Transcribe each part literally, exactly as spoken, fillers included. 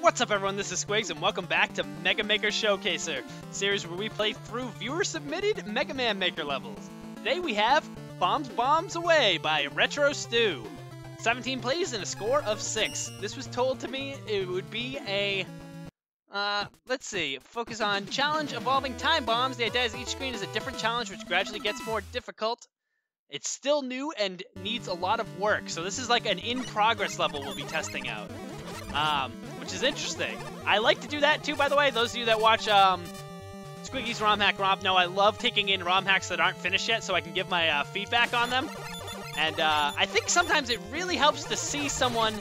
What's up everyone, this is Squiggs and welcome back to Mega Maker Showcase, a series where we play through viewer submitted Mega Man Maker levels. Today we have Bombs, Bombs Away by RetroStu. seventeen plays and a score of six. This was told to me it would be a, uh, let's see, focus on challenge evolving time bombs. The idea is each screen is a different challenge which gradually gets more difficult. It's still new and needs a lot of work. So this is like an in-progress level we'll be testing out. Um, which is interesting. I like to do that too, by the way. Those of you that watch um, Squiggy's ROM Hack Rob know I love taking in ROM hacks that aren't finished yet so I can give my uh, feedback on them. And uh, I think sometimes it really helps to see someone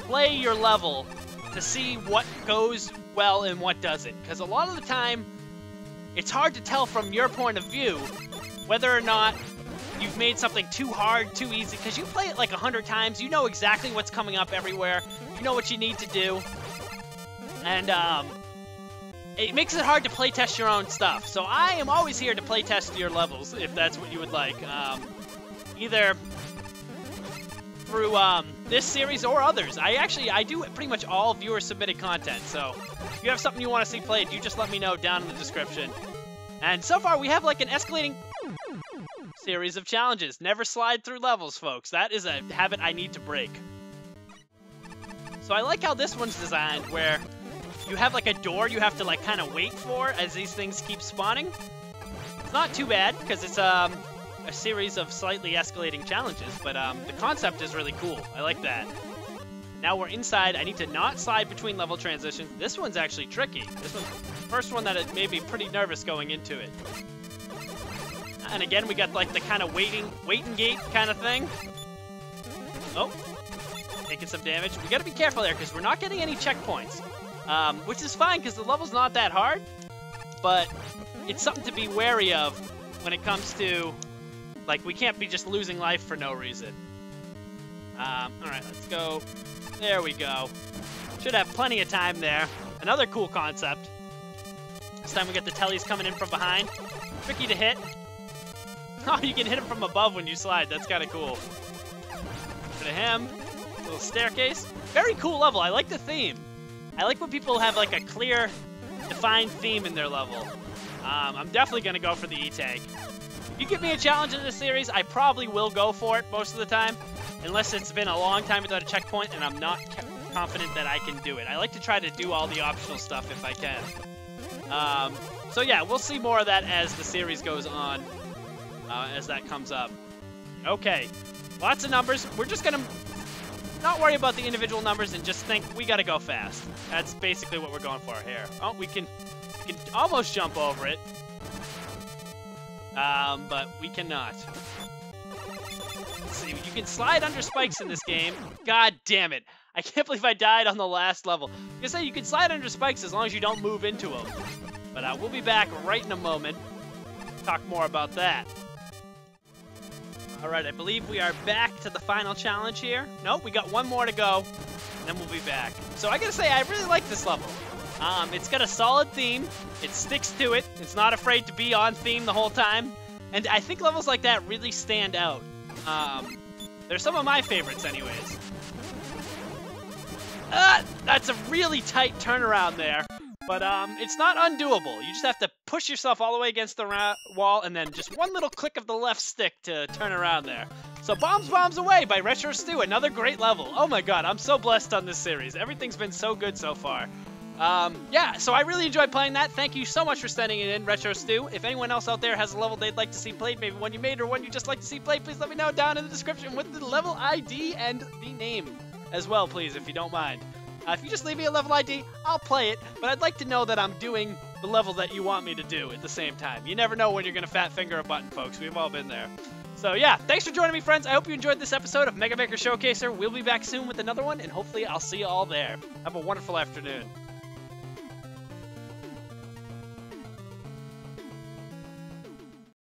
play your level to see what goes well and what doesn't. Because a lot of the time, it's hard to tell from your point of view whether or not you've made something too hard, too easy, because you play it like a hundred times, you know exactly what's coming up everywhere, you know what you need to do, and um, it makes it hard to playtest your own stuff. So I am always here to playtest your levels, if that's what you would like, um, either through um, this series or others. I actually, I do pretty much all viewer-submitted content, so if you have something you want to see played, you just let me know down in the description. And so far, we have like an escalating series of challenges. Never slide through levels, folks. That is a habit I need to break. So I like how this one's designed, where you have like a door you have to like kind of wait for as these things keep spawning. It's not too bad, because it's um, a series of slightly escalating challenges, but um, the concept is really cool. I like that. Now we're inside. I need to not slide between level transitions. This one's actually tricky. This one's the first one that it made me pretty nervous going into it. And again, we got like the kind of waiting, waiting gate kind of thing. Oh, taking some damage. We got to be careful there because we're not getting any checkpoints, um, which is fine because the level's not that hard, but it's something to be wary of when it comes to, like, we can't be just losing life for no reason. Um, all right, let's go. There we go. Should have plenty of time there. Another cool concept. This time we got the tellies coming in from behind. Tricky to hit. Oh, you can hit him from above when you slide. That's kind of cool. Look at him. Little staircase. Very cool level. I like the theme. I like when people have like a clear, defined theme in their level. Um, I'm definitely going to go for the E-Tank. If you give me a challenge in this series, I probably will go for it most of the time. Unless it's been a long time without a checkpoint and I'm not confident that I can do it. I like to try to do all the optional stuff if I can. Um, so yeah, we'll see more of that as the series goes on. Uh, as that comes up. Okay, lots of numbers. We're just gonna not worry about the individual numbers and just think we gotta go fast. That's basically what we're going for here. Oh, we can, we can almost jump over it, um, but we cannot. Let's see, you can slide under spikes in this game. God damn it! I can't believe I died on the last level. I was gonna say you can slide under spikes as long as you don't move into them. But uh, we'll be back right in a moment. Talk more about that. All right, I believe we are back to the final challenge here. Nope, we got one more to go, and then we'll be back. So I gotta say, I really like this level. Um, it's got a solid theme. It sticks to it. It's not afraid to be on theme the whole time. And I think levels like that really stand out. Um, they're some of my favorites anyways. Ah, that's a really tight turnaround there. But um, it's not undoable. You just have to push yourself all the way against the wall and then just one little click of the left stick to turn around there. So Bombs Bombs Away by RetroStu, another great level. Oh my god, I'm so blessed on this series. Everything's been so good so far. Um, yeah, so I really enjoyed playing that. Thank you so much for sending it in, RetroStu. If anyone else out there has a level they'd like to see played, maybe one you made or one you just like to see played, please let me know down in the description with the level I D and the name as well, please, if you don't mind. Uh, if you just leave me a level I D, I'll play it, but I'd like to know that I'm doing the level that you want me to do at the same time. You never know when you're going to fat finger a button, folks. We've all been there. So yeah, thanks for joining me, friends. I hope you enjoyed this episode of Mega Maker Showcaser. We'll be back soon with another one, and hopefully I'll see you all there. Have a wonderful afternoon.